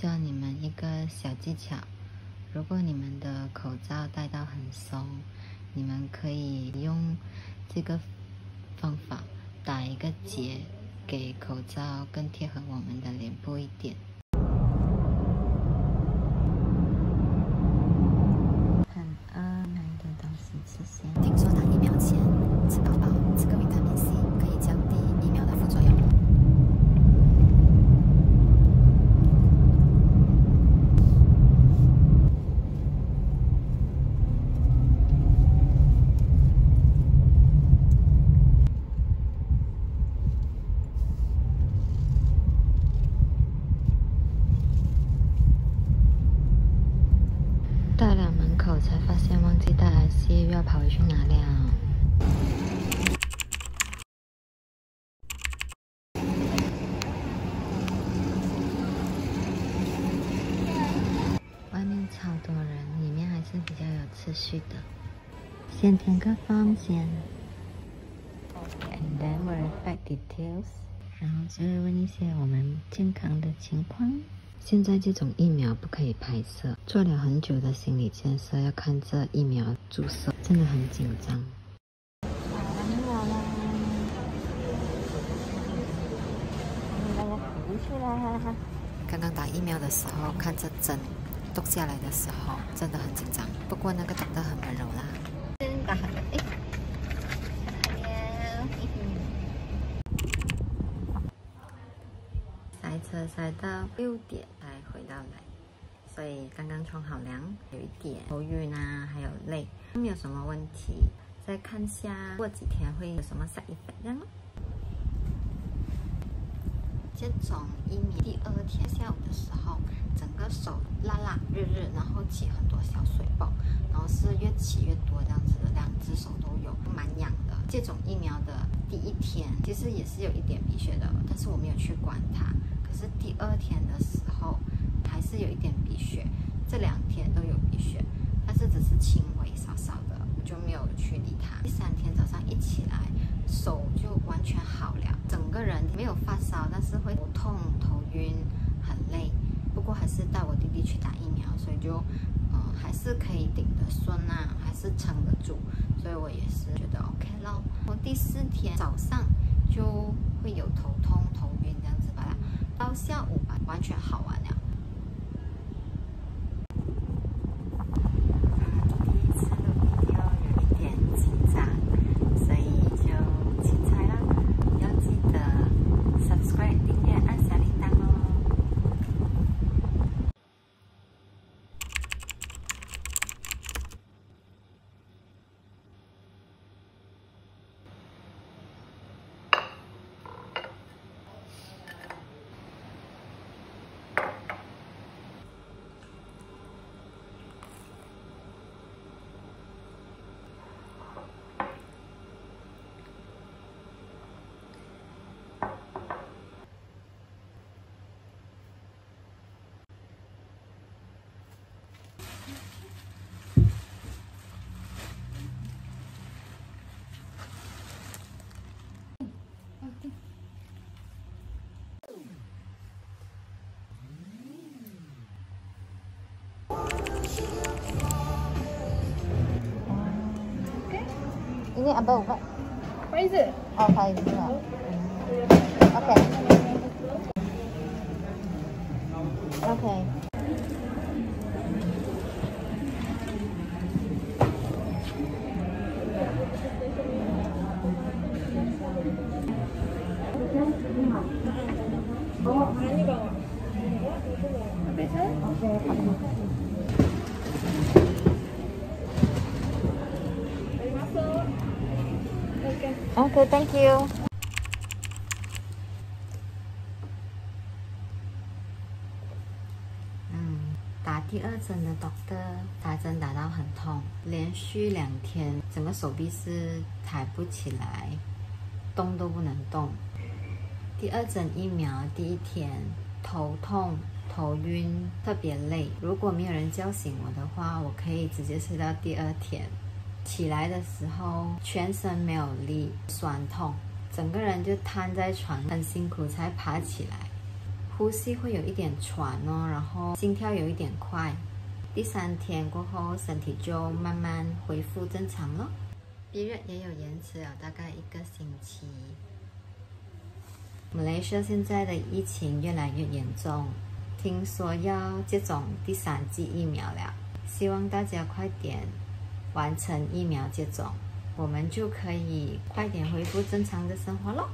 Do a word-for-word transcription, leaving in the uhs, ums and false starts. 教你们一个小技巧。如果你们的口罩戴到很松，你们可以用这个方法打一个结，给口罩更贴合我们的脸部一点。很饿，买一点东西吃先。听说打疫苗前吃饱饱，吃个维他命 C 可以降低疫苗的副作用。到了门口才发现忘记带 I C， 又要跑回去拿了。外面超多人，里面还是比较有秩序的。先填个 form 先 ，and then we'll reflect details， 然后就会问一些我们健康的情况。 现在这种疫苗不可以拍摄，做了很久的心理建设，要看这疫苗注射，真的很紧张。刚刚打疫苗的时候，看着针剁下来的时候，真的很紧张。不过那个打得很温柔啦。塞车塞到六点才回到来，所以刚刚冲好凉，有一点头晕啊，还有累，没有什么问题。再看下过几天会有什么side effect。这种疫苗第二天下午的时候，整个手辣辣热热，然后起很多小水泡，然后是越起越多这样子，两只手都有，蛮痒的。这种疫苗的第一天其实也是有一点鼻血的，但是我没有去管它。 可是第二天的时候还是有一点鼻血，这两天都有鼻血，但是只是轻微少少的，我就没有去理它。第三天早上一起来，手就完全好了，整个人没有发烧，但是会头痛、头晕、很累。不过还是带我弟弟去打疫苗，所以就嗯、呃、还是可以顶得顺啊，还是撑得住，所以我也是觉得 OK 咯。我第四天早上就会有头痛、头晕这样子吧。 到下午吧，完全好玩了。第一次录 video 有一点紧张，所以就轻彩啦。要记得 subscribe 订阅按小铃铛哦。Ini abang buat. Pfizer. Oh, Pfizer. Okay. Okay. Oh, ini bawa. Pfizer. Okay. Okay, thank you. Um, 打第二针的 doctor 打针打到很痛，连续两天整个手臂是抬不起来，动都不能动。第二针疫苗第一天头痛、头晕，特别累。如果没有人叫醒我的话，我可以直接睡到第二天。 起来的时候，全身没有力，酸痛，整个人就瘫在床，很辛苦才爬起来。呼吸会有一点喘哦，然后心跳有一点快。第三天过后，身体就慢慢恢复正常了。避热也有延迟了，大概一个星期。马来西亚现在的疫情越来越严重，听说要接种第三剂疫苗了，希望大家快点完成疫苗接种，我们就可以快点恢复正常的生活了。